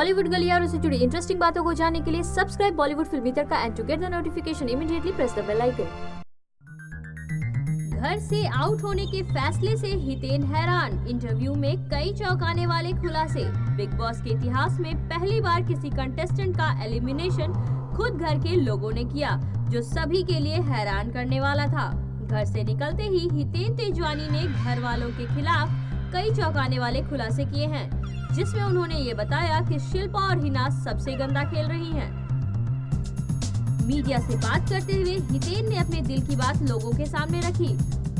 बॉलीवुड गलियां और उससे जुड़ी इंटरेस्टिंग बातों को जानने के लिए सब्सक्राइब बॉलीवुड फिल्मी Tadka and to get the notification immediately press the bell icon. घर से आउट होने के फैसले से हितेन हैरान, इंटरव्यू में कई चौंकाने वाले खुलासे। बिग बॉस के इतिहास में पहली बार किसी कंटेस्टेंट का एलिमिनेशन खुद घर के लोगों ने किया, जो सभी के लिए हैरान करने वाला था। घर से निकलते ही हितेन तेजवानी ने घर वालों के खिलाफ कई चौंकाने वाले खुलासे किए हैं, जिसमें उन्होंने ये बताया कि शिल्पा और हिना सबसे गंदा खेल रही हैं। मीडिया से बात करते हुए हितेन ने अपने दिल की बात लोगों के सामने रखी।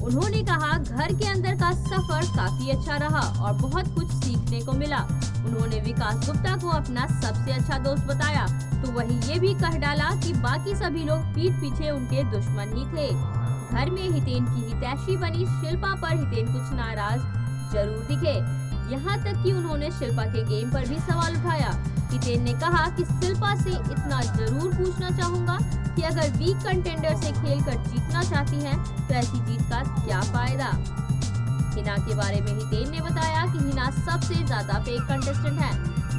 उन्होंने कहा, घर के अंदर का सफर काफी अच्छा रहा और बहुत कुछ सीखने को मिला। उन्होंने विकास गुप्ता को अपना सबसे अच्छा दोस्त बताया, तो वहीं ये भी कह डाला कि बाकी सभी लोग पीठ पीछे उनके दुश्मन ही थे। घर में हितेन की हितैषी बनी शिल्पा पर हितेन कुछ नाराज जरूर दिखे, यहाँ तक कि उन्होंने शिल्पा के गेम पर भी सवाल उठाया। हितेन ने कहा कि शिल्पा से इतना जरूर पूछना चाहूँगा कि अगर वीक कंटेंडर से खेलकर जीतना चाहती हैं, तो ऐसी जीत का क्या फायदा। हिना के बारे में हितेन ने बताया कि हिना सबसे ज्यादा फेक कंटेस्टेंट है,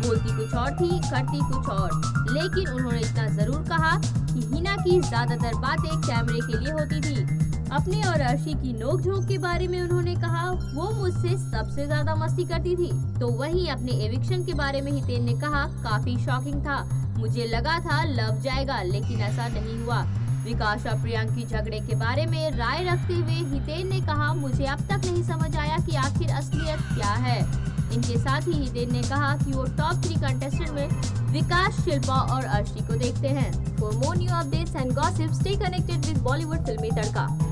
बोलती कुछ और थी, करती कुछ और, लेकिन उन्होंने इतना जरूर कहा कि हिना की ज्यादातर बातें कैमरे के लिए होती थी। अपने और अर्शी की नोकझोंक के बारे में उन्होंने कहा, वो मुझसे सबसे ज्यादा मस्ती करती थी। तो वहीं अपने एविक्शन के बारे में हितेन ने कहा, काफी शॉकिंग था, मुझे लगा था लव जाएगा, लेकिन ऐसा नहीं हुआ। विकास और प्रियांक की झगड़े के बारे में राय रखते हुए हितेन ने कहा, मुझे अब तक नहीं समझ आया कि आखिर असलियत क्या है। इनके साथ ही हितेन ने कहा कि वो टॉप 3 कंटेस्टेंट में विकास, शिल्पा और अर्शी को देखते हैं। For more new updates and gossip stay connected with Bollywood फिल्मी तड़का।